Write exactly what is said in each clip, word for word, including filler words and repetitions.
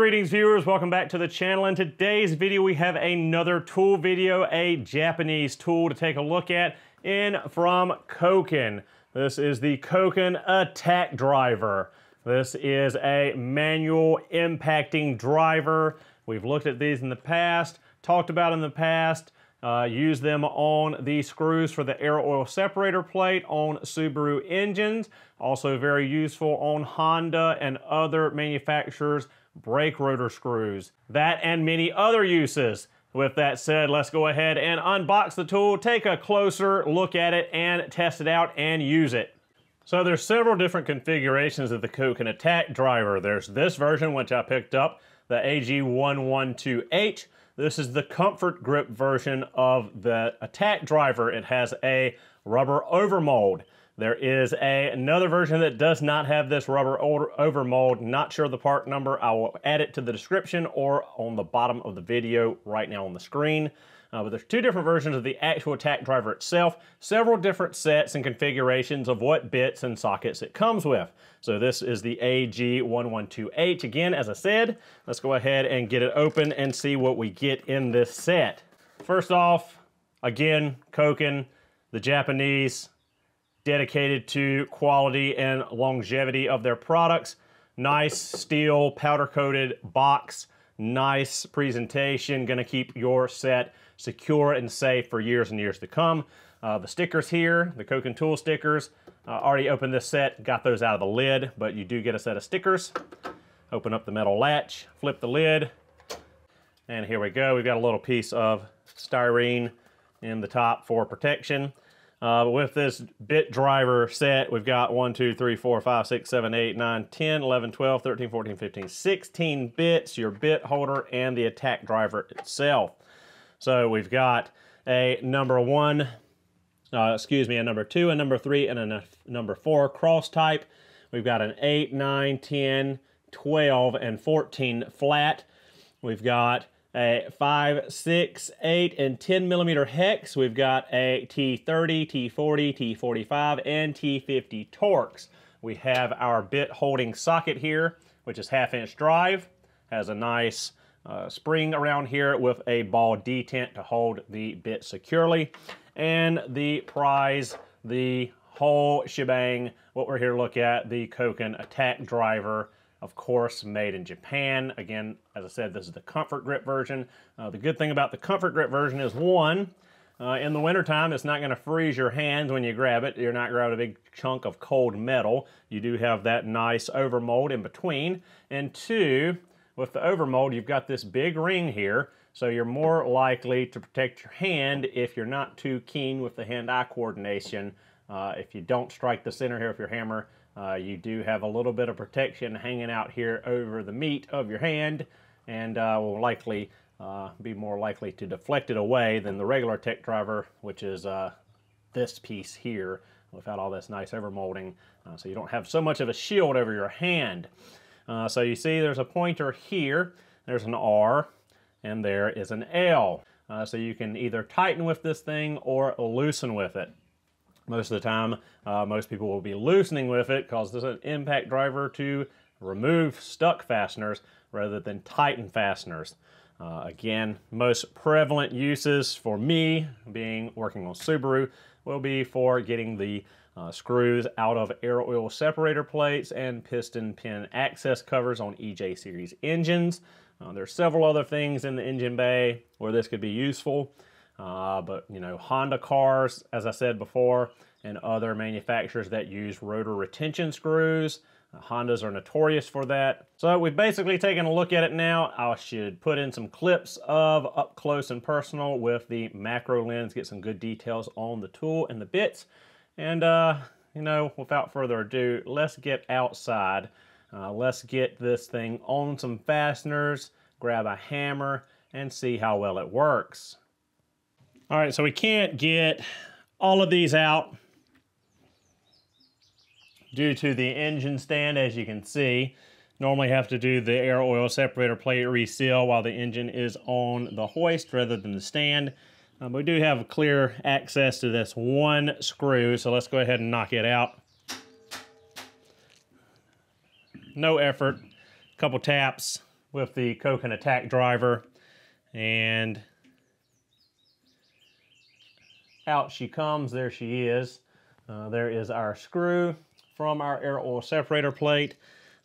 Greetings viewers, welcome back to the channel. In today's video we have another tool video, a Japanese tool to take a look at in from Ko-ken. This is the Ko-ken attack driver. This is a manual impacting driver. We've looked at these in the past, talked about in the past, uh, used them on the screws for the air oil separator plate on Subaru engines, also very useful on Honda and other manufacturers brake rotor screws, that and many other uses. With that said, let's go ahead and unbox the tool, take a closer look at it and test it out and use it. So there's several different configurations of the Ko-ken attack driver. There's this version which I picked up, the A G one one two H. This is the comfort grip version of the attack driver. It has a rubber overmold. There is a, another version that does not have this rubber overmold. Not sure the part number. I will add it to the description or on the bottom of the video right now on the screen. Uh, but there's two different versions of the actual attack driver itself. Several different sets and configurations of what bits and sockets it comes with. So this is the A G one one two H. Again, as I said, let's go ahead and get it open and see what we get in this set. First off, again, Ko-ken, the Japanese, dedicated to quality and longevity of their products. Nice steel powder coated box, nice presentation, gonna keep your set secure and safe for years and years to come. Uh, the stickers here, the Ko-ken tool stickers, uh, already opened this set, got those out of the lid, but you do get a set of stickers. Open up the metal latch, flip the lid, and here we go. We've got a little piece of styrene in the top for protection. Uh, but with this bit driver set, we've got one, two, three, four, five, six, seven, eight, nine, ten, eleven, twelve, thirteen, fourteen, fifteen, sixteen bits, your bit holder, and the attack driver itself. So we've got a number one, uh, excuse me, a number two, a number three, and a number four cross type. We've got an eight, nine, ten, twelve, and fourteen flat. We've got a five, six, eight, and ten millimeter hex. We've got a T thirty, T forty, T forty-five, and T fifty Torx. We have our bit holding socket here, which is half inch drive. Has a nice uh, spring around here with a ball detent to hold the bit securely. And the prize, the whole shebang, what we're here to look at, the Ko-ken attack driver. Of course, made in Japan. Again, as I said, this is the comfort grip version. Uh, the good thing about the comfort grip version is one, uh, in the wintertime, it's not gonna freeze your hands when you grab it. You're not grabbing a big chunk of cold metal. You do have that nice overmold in between. And two, with the overmold, you've got this big ring here, so you're more likely to protect your hand if you're not too keen with the hand-eye coordination. Uh, if you don't strike the center here with your hammer, Uh, you do have a little bit of protection hanging out here over the meat of your hand, and uh, will likely uh, be more likely to deflect it away than the regular tech driver, which is uh, this piece here without all this nice overmolding. Uh, so you don't have so much of a shield over your hand. Uh, so you see there's a pointer here, there's an R, and there is an L. Uh, so you can either tighten with this thing or loosen with it. Most of the time, uh, most people will be loosening with it because this is an impact driver to remove stuck fasteners rather than tighten fasteners. Uh, again, most prevalent uses for me, being working on Subaru, will be for getting the uh, screws out of air oil separator plates and piston pin access covers on E J series engines. Uh, there are several other things in the engine bay where this could be useful. Uh, but, you know, Honda cars, as I said before, and other manufacturers that use rotor retention screws. Uh, Hondas are notorious for that. So we've basically taken a look at it now. I should put in some clips of up close and personal with the macro lens, get some good details on the tool and the bits. And, uh, you know, without further ado, let's get outside. Uh, let's get this thing on some fasteners, grab a hammer, and see how well it works. All right, so we can't get all of these out due to the engine stand, as you can see. Normally have to do the air oil separator plate reseal while the engine is on the hoist rather than the stand. Um, we do have clear access to this one screw, so let's go ahead and knock it out. No effort, couple taps, with the Ko-ken attack driver, and out she comes. There she is. Uh, there is our screw from our air oil separator plate.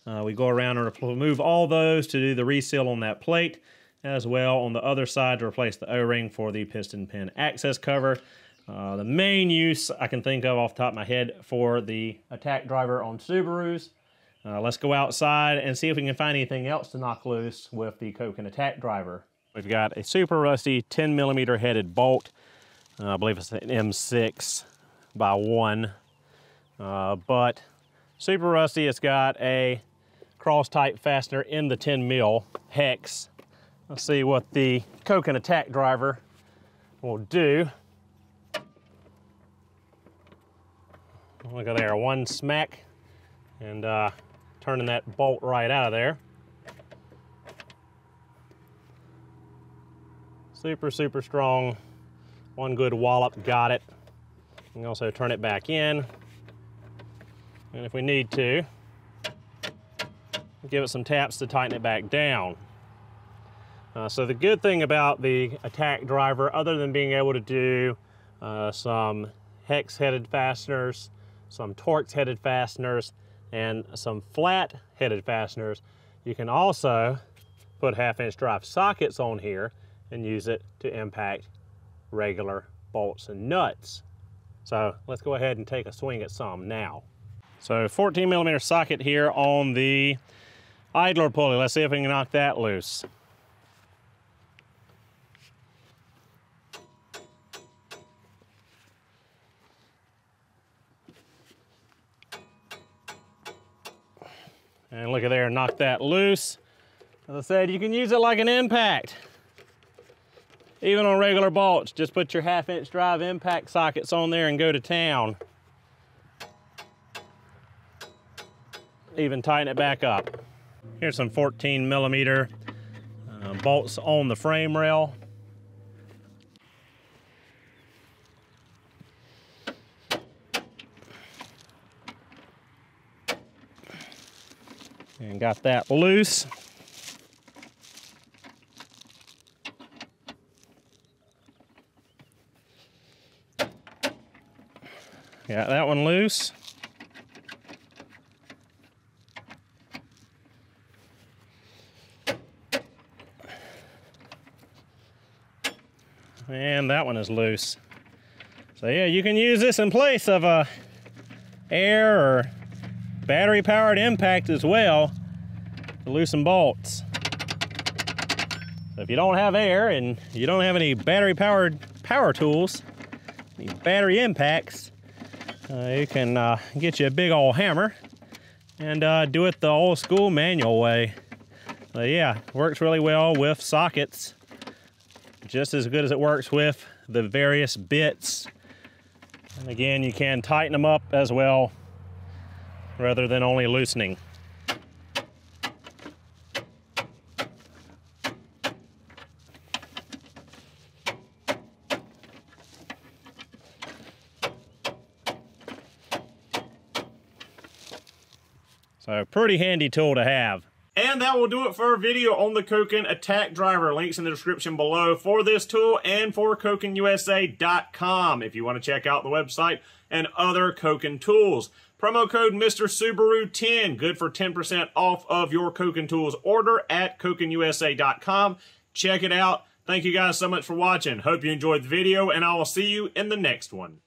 Uh, we go around and remove all those to do the reseal on that plate, as well on the other side to replace the O-ring for the piston pin access cover. Uh, the main use I can think of off the top of my head for the attack driver on Subarus. Uh, let's go outside and see if we can find anything else to knock loose with the Ko-ken attack driver. We've got a super rusty ten millimeter headed bolt. Uh, I believe it's an M six by one. Uh, but super rusty, it's got a cross type fastener in the ten mil hex. Let's see what the Ko-ken attack driver will do. Look at there, one smack and uh, turning that bolt right out of there. Super, super strong. One good wallop, got it. You can also turn it back in. And if we need to, give it some taps to tighten it back down. Uh, so the good thing about the attack driver, other than being able to do uh, some hex-headed fasteners, some Torx-headed fasteners, and some flat-headed fasteners, you can also put half-inch drive sockets on here and use it to impact regular bolts and nuts. So let's go ahead and take a swing at some now. So fourteen millimeter socket here on the idler pulley. Let's see if we can knock that loose. And look at there, knock that loose. As I said, you can use it like an impact. Even on regular bolts, just put your half inch drive impact sockets on there and go to town. Even tighten it back up. Here's some fourteen millimeter uh, bolts on the frame rail. And got that loose. Got that one loose. And that one is loose. So yeah, you can use this in place of a air or battery powered impact as well to loosen bolts. So if you don't have air and you don't have any battery powered power tools, any battery impacts, uh, you can uh, get you a big old hammer and uh, do it the old school manual way. So yeah, works really well with sockets, just as good as it works with the various bits. And again, you can tighten them up as well, rather than only loosening. So pretty handy tool to have. And that will do it for our video on the Ko-ken attack driver. Links in the description below for this tool and for koken U S A dot com if you want to check out the website and other Ko-ken tools. Promo code Mister Subaru ten, good for ten percent off of your Ko-ken tools order at koken U S A dot com. Check it out. Thank you guys so much for watching. Hope you enjoyed the video, and I will see you in the next one.